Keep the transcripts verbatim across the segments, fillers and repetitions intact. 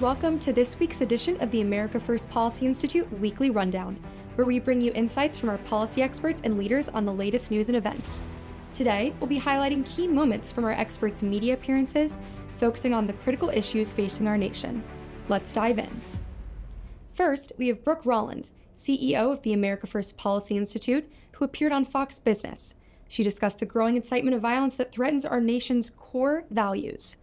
Welcome to this week's edition of the America First Policy Institute Weekly Rundown, where we bring you insights from our policy experts and leaders on the latest news and events. Today, we'll be highlighting key moments from our experts' media appearances, focusing on the critical issues facing our nation. Let's dive in. First, we have Brooke Rollins, C E O of the America First Policy Institute, who appeared on Fox Business. She discussed the growing incitement of violence that threatens our nation's core values.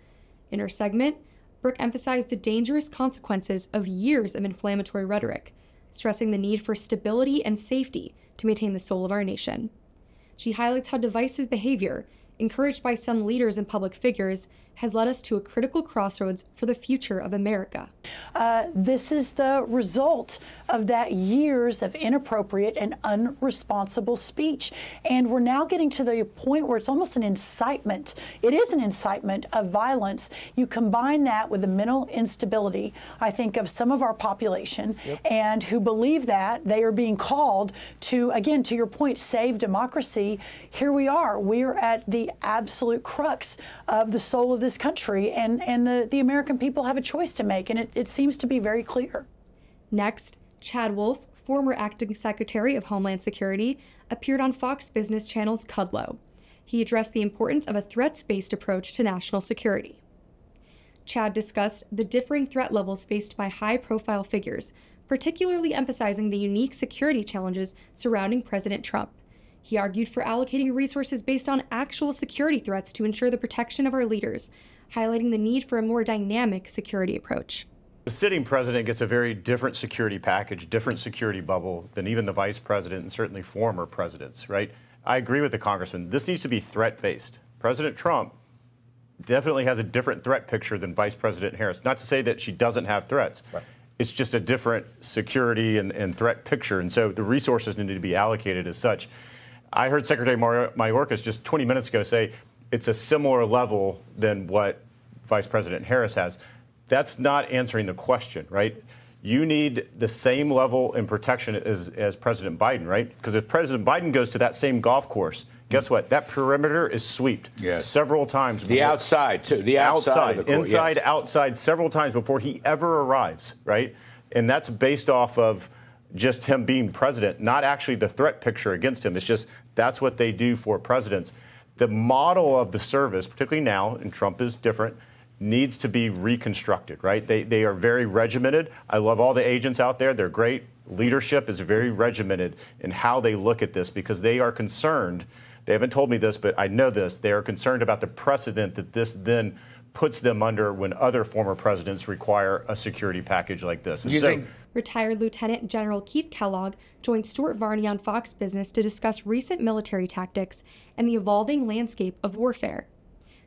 In her segment, Brooke emphasized the dangerous consequences of years of inflammatory rhetoric, stressing the need for stability and safety to maintain the soul of our nation. She highlights how divisive behavior, encouraged by some leaders and public figures, has led us to a critical crossroads for the future of America. Uh, this is the result of that years of inappropriate and unresponsible speech. And we're now getting to the point where it's almost an incitement. It is an incitement of violence. You combine that with the mental instability, I think, of some of our population, yep. and who believe that they are being called to, again, to your point, save democracy. Here we are. We're at the absolute crux of the soul of this country, and, and the, the American people have a choice to make, and it, it seems to be very clear. Next, Chad Wolf, former acting secretary of Homeland Security, appeared on Fox Business Channel's Kudlow. He addressed the importance of a threats-based approach to national security. Chad discussed the differing threat levels faced by high-profile figures, particularly emphasizing the unique security challenges surrounding President Trump. He argued for allocating resources based on actual security threats to ensure the protection of our leaders, highlighting the need for a more dynamic security approach. The sitting president gets a very different security package, different security bubble than even the vice president and certainly former presidents, right? I agree with the congressman. This needs to be threat-based. President Trump definitely has a different threat picture than Vice President Harris. Not to say that she doesn't have threats. Right. It's just a different security and, and threat picture, and so the resources need to be allocated as such. I heard Secretary Mayorkas just twenty minutes ago say it's a similar level than what Vice President Harris has. That's not answering the question, right? You need the same level in protection as, as President Biden, right? Because if President Biden goes to that same golf course, guess what? That perimeter is swept yes. several times. The before. outside, too. The outside. outside of the court, inside, yes. outside, several times before he ever arrives, right? And that's based off of just him being president, not actually the threat picture against him. It's just that's what they do for presidents. The model of the service, particularly now, and Trump is different, needs to be reconstructed, right? They, they are very regimented. I love all the agents out there. They're great. Leadership is very regimented in how they look at this because they are concerned. They haven't told me this, but I know this. They are concerned about the precedent that this then puts them under when other former presidents require a security package like this. And you so, think Retired Lieutenant General Keith Kellogg joined Stuart Varney on Fox Business to discuss recent military tactics and the evolving landscape of warfare.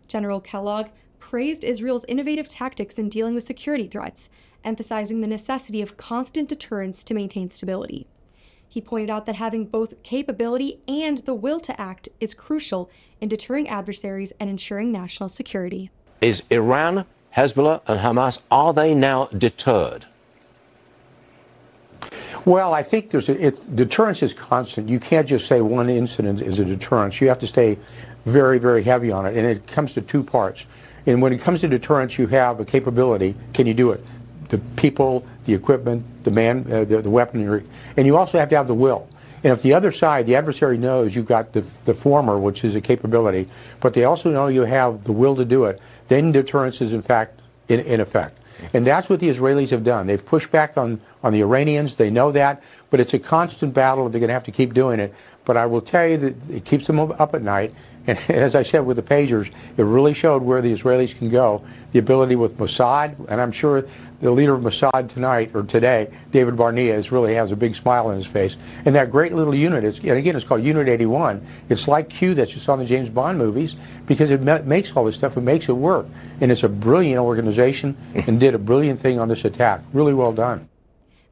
General Kellogg praised Israel's innovative tactics in dealing with security threats, emphasizing the necessity of constant deterrence to maintain stability. He pointed out that having both capability and the will to act is crucial in deterring adversaries and ensuring national security. Is Iran, Hezbollah, and Hamas, are they now deterred? Well, I think there's a, it, deterrence is constant. You can't just say one incident is a deterrence. You have to stay very, very heavy on it, and it comes to two parts. And when it comes to deterrence, you have a capability. Can you do it? The people, the equipment, the man, uh, the, the weaponry, and you also have to have the will. And if the other side, the adversary, knows you've got the, the former, which is a capability, but they also know you have the will to do it, then deterrence is in fact in, in effect. And that's what the Israelis have done. They've pushed back on, on the Iranians. They know that. But it's a constant battle. They're going to have to keep doing it. But I will tell you that it keeps them up at night. And as I said with the pagers, it really showed where the Israelis can go. The ability with Mossad, and I'm sure the leader of Mossad tonight or today, David Barnea, is really has a big smile on his face. And that great little unit, is, and again, it's called Unit eighty-one. It's like Q that you saw in the James Bond movies because it makes all this stuff. It makes it work. And it's a brilliant organization and did a brilliant thing on this attack. Really well done.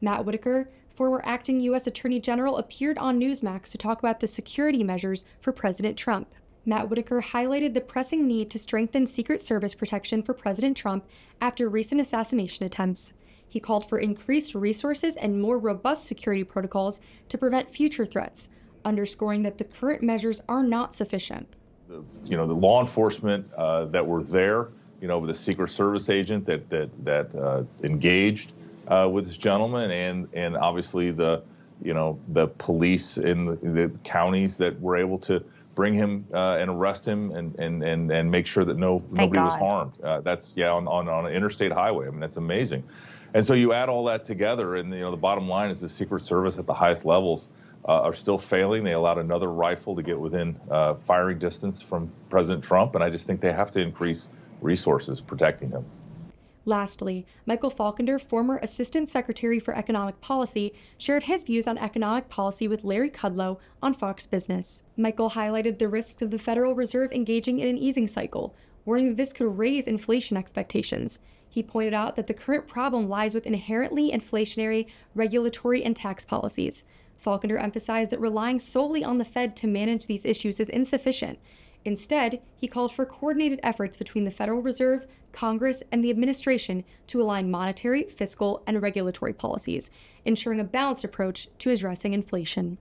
Matt Whitaker, former acting U S Attorney General, appeared on Newsmax to talk about the security measures for President Trump. Matt Whitaker highlighted the pressing need to strengthen Secret Service protection for President Trump after recent assassination attempts. He called for increased resources and more robust security protocols to prevent future threats, underscoring that the current measures are not sufficient. You know, the law enforcement uh, that were there you know, with a Secret Service agent that that that uh, engaged uh, with this gentleman, and and obviously the, you know, the police in the, the counties that were able to bring him uh, and arrest him and and and and make sure that no Thank nobody God. was harmed. Uh, that's yeah on, on on an interstate highway. I mean, that's amazing. And so you add all that together, and you know the bottom line is the Secret Service at the highest levels uh, are still failing. They allowed another rifle to get within uh, firing distance from President Trump, and I just think they have to increase resources protecting him. Lastly, Michael Faulkender, former Assistant Secretary for Economic Policy, shared his views on economic policy with Larry Kudlow on Fox Business. Michael highlighted the risks of the Federal Reserve engaging in an easing cycle, warning that this could raise inflation expectations. He pointed out that the current problem lies with inherently inflationary regulatory and tax policies. Faulkender emphasized that relying solely on the Fed to manage these issues is insufficient. Instead, he called for coordinated efforts between the Federal Reserve, Congress, and the administration to align monetary, fiscal, and regulatory policies, ensuring a balanced approach to addressing inflation.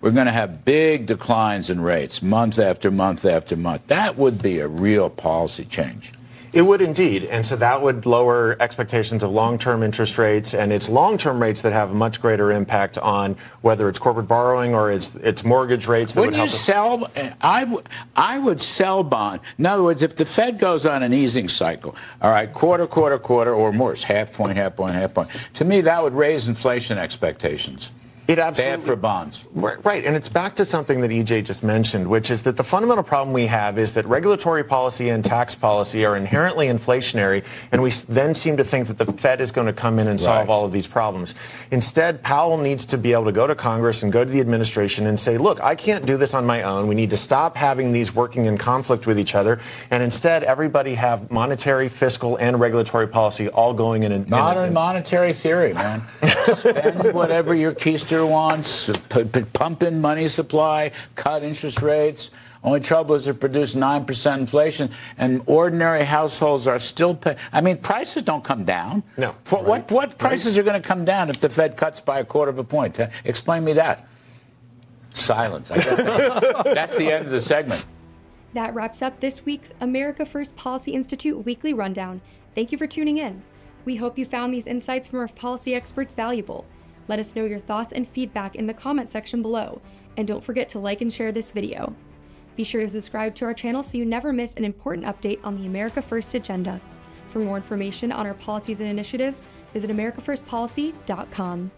We're going to have big declines in rates month after month after month. That would be a real policy change. It would indeed, and so that would lower expectations of long-term interest rates, and it's long-term rates that have a much greater impact on whether it's corporate borrowing or it's it's mortgage rates. That would help. Would you sell? I would. I would sell bond. In other words, if the Fed goes on an easing cycle, all right, quarter, quarter, quarter, or more, it's half point, half point, half point. To me, that would raise inflation expectations. It absolutely, bad for bonds. Right, right, and it's back to something that E J just mentioned, which is that the fundamental problem we have is that regulatory policy and tax policy are inherently inflationary, and we then seem to think that the Fed is going to come in and solve right. all of these problems. Instead, Powell needs to be able to go to Congress and go to the administration and say, look, I can't do this on my own. We need to stop having these working in conflict with each other, and instead everybody have monetary, fiscal, and regulatory policy all going in. in Modern in, in, monetary theory, man. Spend whatever your keister wants, pump in money supply, cut interest rates. Only trouble is it produced nine percent inflation, and ordinary households are still paying. I mean, prices don't come down. No. What, right. what, what prices right. are going to come down if the Fed cuts by a quarter of a point? Explain me that. Silence. I guess. That's the end of the segment. That wraps up this week's America First Policy Institute Weekly Rundown. Thank you for tuning in. We hope you found these insights from our policy experts valuable. Let us know your thoughts and feedback in the comment section below, and don't forget to like and share this video. Be sure to subscribe to our channel so you never miss an important update on the America First agenda. For more information on our policies and initiatives, visit America First Policy dot com.